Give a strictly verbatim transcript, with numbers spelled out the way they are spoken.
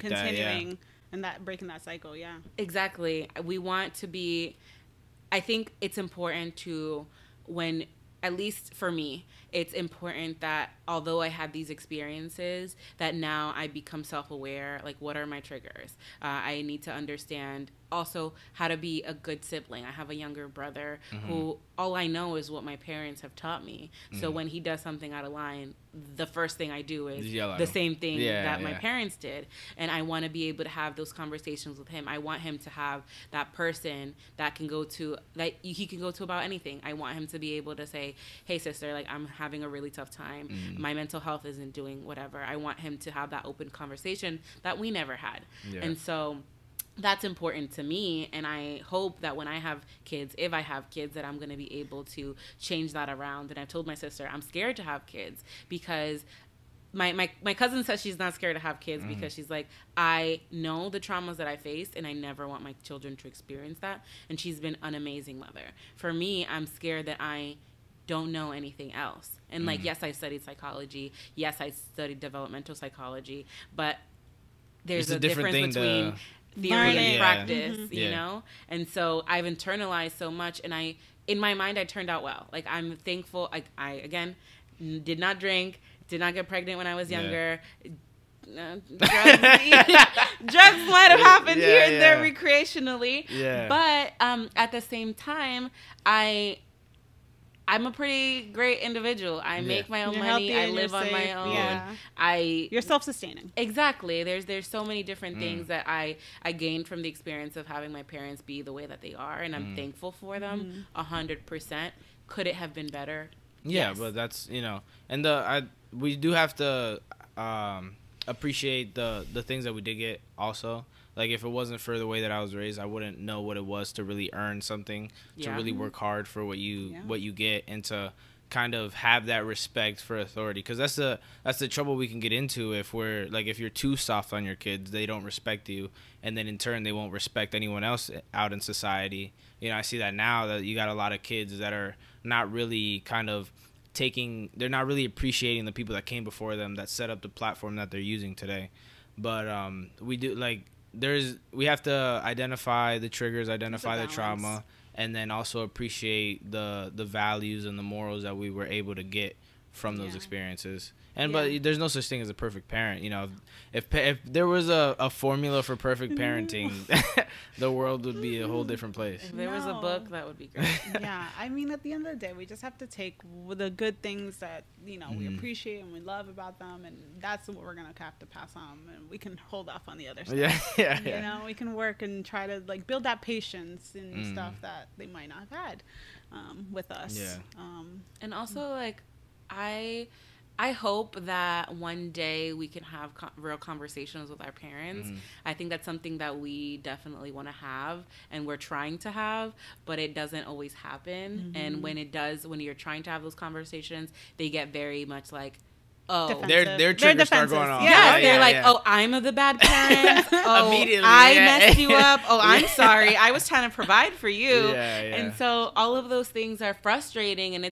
break continuing that, yeah. and that breaking that cycle. Yeah, exactly. We want to be, I think it's important to, when, at least for me, it's important that although I had these experiences, that now I become self-aware, like what are my triggers? Uh, I need to understand also how to be a good sibling. I have a younger brother mm-hmm. who all I know is what my parents have taught me. Mm-hmm. So when he does something out of line, the first thing I do is Yellow. the same thing yeah, that yeah. my parents did. And I want to be able to have those conversations with him. I want him to have that person that can go to, that he can go to about anything. I want him to be able to say, hey sister, like I'm having a really tough time. Mm. My mental health isn't doing whatever. I want him to have that open conversation that we never had. Yeah. And so that's important to me, and I hope that when I have kids, if I have kids, that I'm going to be able to change that around. And I've told my sister, I'm scared to have kids because my, my, my cousin says she's not scared to have kids mm. because she's like, I know the traumas that I faced, and I never want my children to experience that. And she's been an amazing mother. For me, I'm scared that I don't know anything else. And mm. like, yes, I studied psychology. Yes, I studied developmental psychology. But there's it's a, a difference thing between... To... theory and practice, yeah. mm-hmm. you yeah. know? And so I've internalized so much, and I, in my mind, I turned out well. Like, I'm thankful. I, I again, did not drink, did not get pregnant when I was younger. Yeah. Uh, drugs, drugs might have happened yeah, here and yeah. there recreationally. Yeah. But um, at the same time, I... I'm a pretty great individual. I yeah. make my own you're money. I live on safe. my own. Yeah. I You're self-sustaining. Exactly. There's there's so many different mm. things that I, I gained from the experience of having my parents be the way that they are, and I'm mm. thankful for them a hundred percent. Could it have been better? Yeah, yes. But that's, you know, and the I we do have to um, appreciate the the things that we did get also. Like, if it wasn't for the way that I was raised, I wouldn't know what it was to really earn something, yeah. to really work hard for what you yeah. what you get, and to kind of have that respect for authority. Because that's the that's the trouble we can get into if we're like if you're too soft on your kids, they don't respect you, and then in turn they won't respect anyone else out in society. You know, I see that now that you got a lot of kids that are not really kind of taking, they're not really appreciating the people that came before them that set up the platform that they're using today. But um, we do like. There's we have to identify the triggers, identify the trauma, and then also appreciate the the values and the morals that we were able to get from those yeah. experiences. And yeah. but there's no such thing as a perfect parent, you know. If if there was a, a formula for perfect parenting, the world would be a whole different place. If there no. was a book, that would be great. Yeah, I mean, at the end of the day, we just have to take the good things that, you know, mm. we appreciate and we love about them, and that's what we're gonna have to pass on. And we can hold off on the other stuff. Yeah, yeah. You yeah. know, we can work and try to like build that patience and mm. stuff that they might not have had um, with us. Yeah. Um, and also like, I. I hope that one day we can have co- real conversations with our parents. Mm-hmm. I think that's something that we definitely want to have, and we're trying to have, but it doesn't always happen. Mm-hmm. And when it does, when you're trying to have those conversations, they get very much like, oh, their their triggers start going on. Yeah, yeah, yeah they're like, yeah. oh, I'm the bad parent. Oh, immediately, I yeah. messed you up. Oh, I'm yeah. sorry. I was trying to provide for you, yeah, yeah. and so all of those things are frustrating, and it's